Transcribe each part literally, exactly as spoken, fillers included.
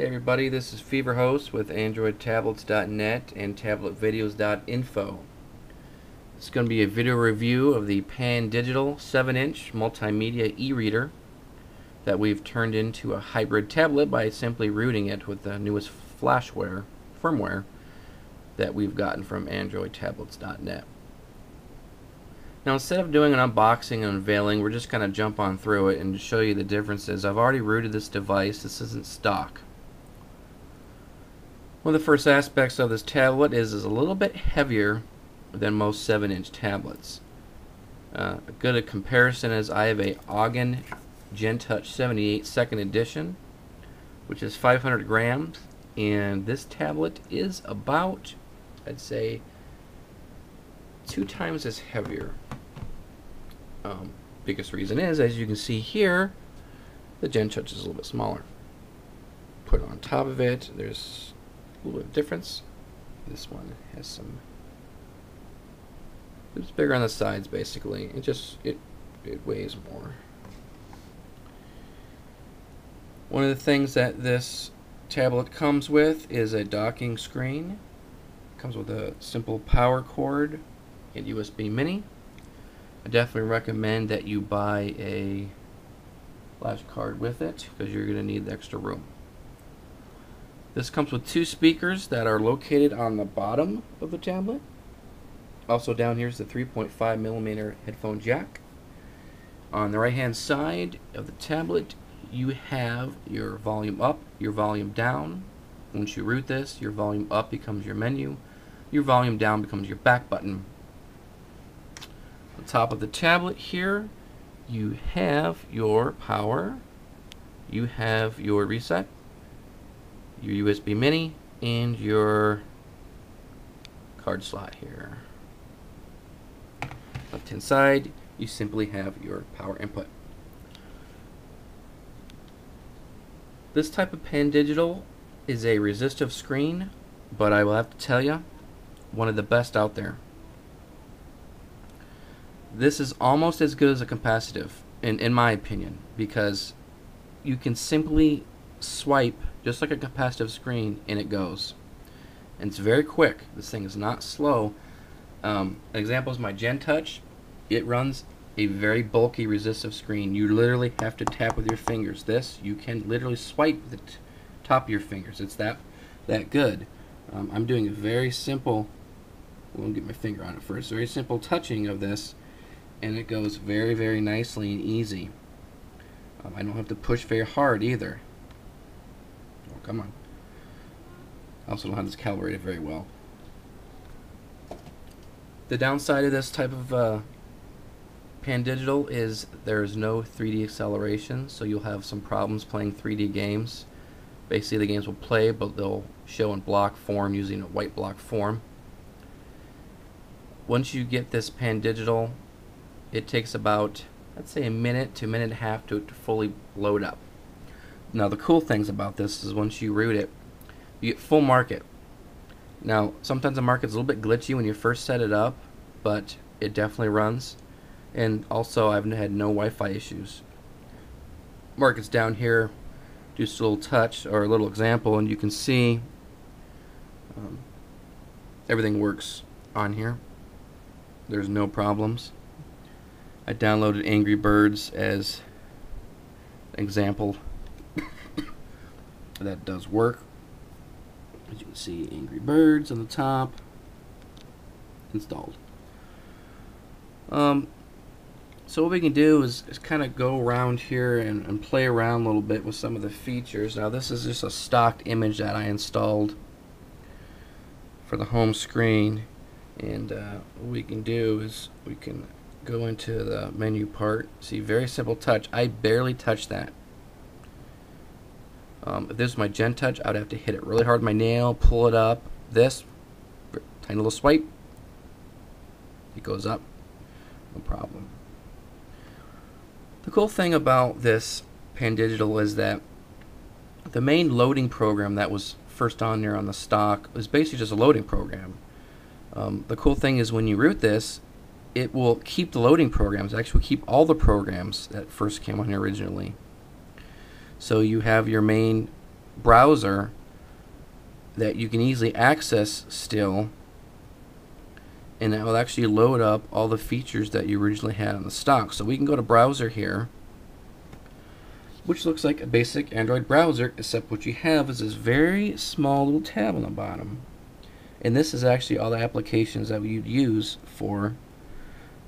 Hey everybody, this is Feverhost with Android Tablets dot net and Tablet Videos dot info. It's going to be a video review of the Pandigital seven inch multimedia e-reader that we've turned into a hybrid tablet by simply rooting it with the newest flashware, firmware, that we've gotten from Android Tablets dot net. Now, instead of doing an unboxing and unveiling, we're just going to jump on through it and show you the differences. I've already rooted this device. This isn't stock. One of the first aspects of this tablet is it's a little bit heavier than most seven inch tablets. Uh, a good comparison is I have a Augen GenTouch seventy-eight second edition, which is five hundred grams, and this tablet is about, I'd say, two times as heavier. Um, biggest reason is, as you can see here, the GenTouch is a little bit smaller. Put on top of it, there's a little bit of difference. This one has some, it's bigger on the sides basically. It just, it, it weighs more. One of the things that this tablet comes with is a docking screen. It comes with a simple power cord and U S B mini. I definitely recommend that you buy a flash card with it because you're going to need the extra room. This comes with two speakers that are located on the bottom of the tablet. Also down here is the three point five millimeter headphone jack. On the right hand side of the tablet you have your volume up, your volume down. Once you root this, your volume up becomes your menu, your volume down becomes your back button. On top of the tablet here you have your power, you have your reset, your U S B mini, and your card slot here. Left hand side you simply have your power input. This type of Pandigital is a resistive screen, but I will have to tell you, one of the best out there. This is almost as good as a capacitive in, in my opinion, because you can simply swipe just like a capacitive screen and it goes, and it's very quick. This thing is not slow. Um, an example is my GenTouch. It runs a very bulky resistive screen. You literally have to tap with your fingers. This you can literally swipe with the top of your fingers. It's that that good. um, I'm doing a very simple, I won't get my finger on it first, very simple touching of this and it goes very very nicely and easy. um, I don't have to push very hard either. Come on. I also don't have this calibrated very well. The downside of this type of uh, Pandigital is there is no three D acceleration, so you'll have some problems playing three D games. Basically the games will play, but they'll show in block form using a white block form. Once you get this Pandigital, it takes about, let's say, a minute to a minute and a half to, to fully load up. Now the cool things about this is once you root it, you get full market. Now sometimes the market's a little bit glitchy when you first set it up, but it definitely runs. And also I've had no Wi-Fi issues. Market's down here, just a little touch or a little example, and you can see um, everything works on here. There's no problems. I downloaded Angry Birds as an example. That does work. As you can see, Angry Birds on the top installed. Um, so what we can do is, is kind of go around here and, and play around a little bit with some of the features. Now this is just a stock image that I installed for the home screen, and uh, what we can do is we can go into the menu part. See, very simple touch. I barely touched that. Um, if this was my GenTouch, I would have to hit it really hard with my nail, pull it up. This tiny little swipe, it goes up, no problem. The cool thing about this Pandigital is that the main loading program that was first on there on the stock was basically just a loading program. Um, the cool thing is when you root this, it will keep the loading programs. It actually will keep all the programs that first came on here originally. So you have your main browser that you can easily access still, and that will actually load up all the features that you originally had on the stock. So we can go to browser here, which looks like a basic Android browser, except what you have is this very small little tab on the bottom. And this is actually all the applications that you'd use for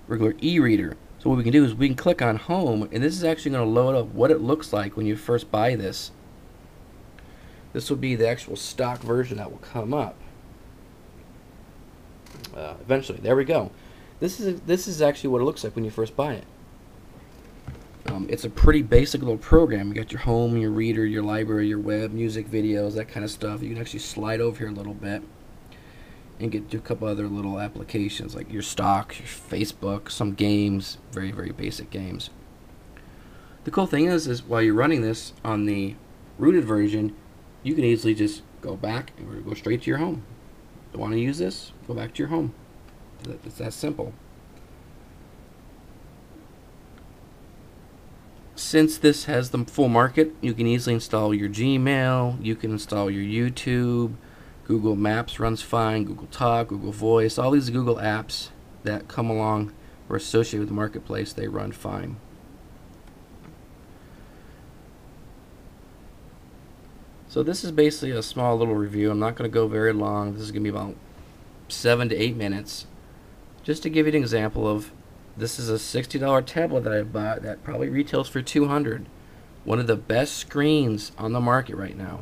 regular eReader. So what we can do is we can click on Home, and this is actually going to load up what it looks like when you first buy this. This will be the actual stock version that will come up uh, eventually. There we go. This is this is actually what it looks like when you first buy it. Um, it's a pretty basic little program. You got your home, your reader, your library, your web, music, videos, that kind of stuff. You can actually slide over here a little bit and get to a couple other little applications like your stock, your Facebook, some games, very, very basic games. The cool thing is, is while you're running this on the rooted version, you can easily just go back and go straight to your home. Don't want to use this? Go back to your home. It's that simple. Since this has the full market, you can easily install your Gmail, you can install your YouTube, Google Maps runs fine, Google Talk, Google Voice, all these Google apps that come along or associated with the marketplace, they run fine. So this is basically a small little review. I'm not going to go very long. This is going to be about seven to eight minutes. Just to give you an example of, this is a sixty dollar tablet that I bought that probably retails for two hundred dollars. One of the best screens on the market right now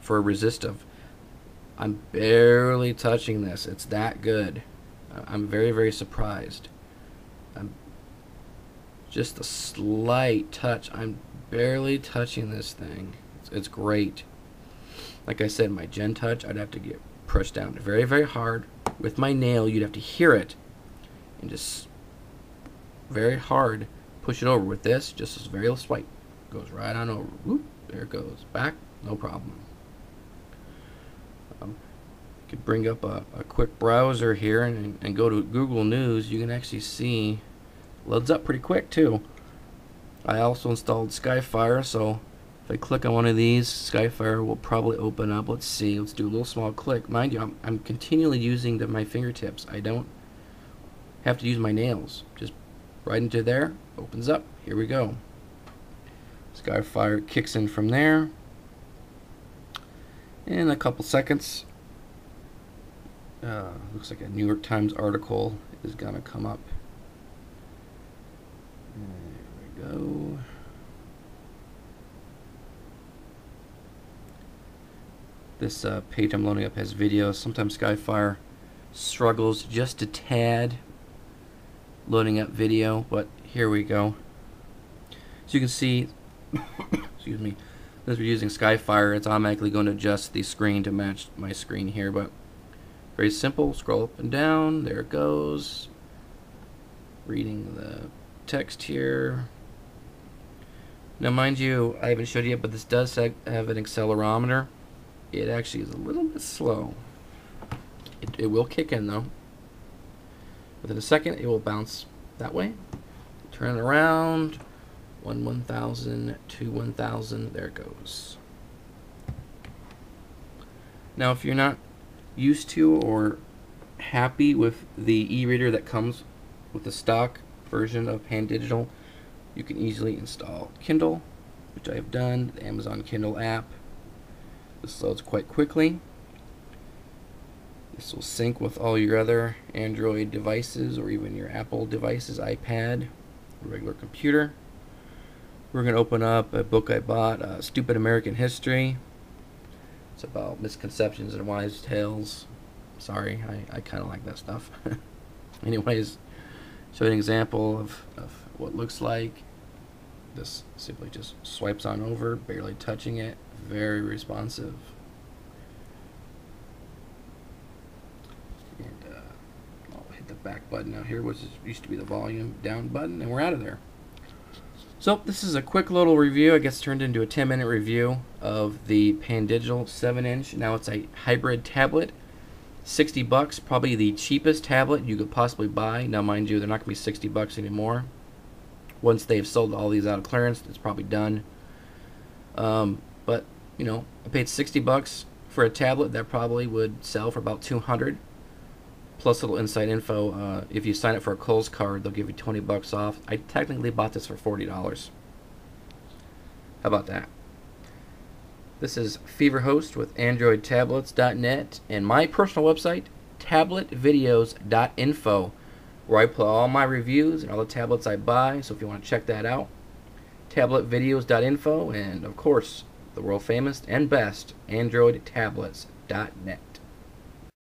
for resistive. I'm barely touching this. It's that good. I'm very, very surprised. I'm just a slight touch. I'm barely touching this thing. It's, it's great. Like I said, my GenTouch, I'd have to get pushed down very, very hard. With my nail, you'd have to hear it and just very hard push it over. With this, just as very little swipe. Goes right on over. Whoop, there it goes. Back, no problem. Um, you can bring up a, a quick browser here and, and go to Google News. You can actually see it loads up pretty quick too. I also installed Skyfire, so if I click on one of these, Skyfire will probably open up. Let's see. Let's do a little small click. Mind you, I'm, I'm continually using the, my fingertips. I don't have to use my nails. Just right into there, opens up. Here we go. Skyfire kicks in from there. In a couple seconds, uh, looks like a New York Times article is gonna come up. There we go. This uh, page I'm loading up has videos. Sometimes Skyfire struggles just a tad loading up video, but here we go. So you can see, excuse me, since we're using Skyfire, it's automatically going to adjust the screen to match my screen here, but very simple. Scroll up and down, there it goes. Reading the text here. Now mind you, I haven't showed you yet, but this does have an accelerometer. It actually is a little bit slow. It, it will kick in though. Within a second, it will bounce that way. Turn it around. One one thousand, two one thousand, there it goes. Now if you're not used to or happy with the e-reader that comes with the stock version of Pandigital, you can easily install Kindle, which I have done, the Amazon Kindle app. This loads quite quickly. This will sync with all your other Android devices or even your Apple devices, iPad, a regular computer. We're going to open up a book I bought, uh, Stupid American History. It's about misconceptions and wives' tales. Sorry, I, I kind of like that stuff. Anyways, show you an example of, of what it looks like. This simply just swipes on over, barely touching it. Very responsive. And uh, I'll hit the back button out here, which is, used to be the volume down button, and we're out of there. So this is a quick little review. I guess turned into a ten minute review of the Pandigital seven inch. Now it's a hybrid tablet. sixty bucks, probably the cheapest tablet you could possibly buy. Now mind you, they're not going to be sixty bucks anymore. Once they've sold all these out of clearance, it's probably done. Um, but you know, I paid sixty bucks for a tablet that probably would sell for about two hundred, plus a little inside info. Uh, if you sign up for a Kohl's card, they'll give you twenty bucks off. I technically bought this for forty dollars. How about that? This is Feverhost with Android Tablets dot net and my personal website, Tablet Videos dot info, where I put all my reviews and all the tablets I buy, so if you want to check that out, Tablet Videos dot info, and of course, the world famous and best Android Tablets dot net.